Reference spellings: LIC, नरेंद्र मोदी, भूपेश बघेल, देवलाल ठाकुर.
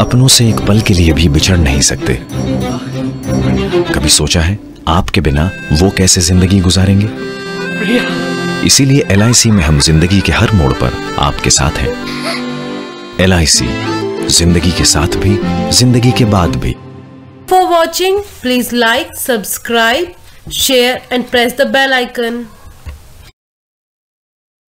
अपनों से एक पल के लिए भी बिछड़ नहीं सकते। कभी सोचा है आपके बिना वो कैसे जिंदगी गुजारेंगे? इसीलिए LIC में हम जिंदगी के हर मोड़ पर आपके साथ हैं। LIC, जिंदगी के साथ भी, जिंदगी के बाद भी। For watching, please like, subscribe, share and press the bell icon.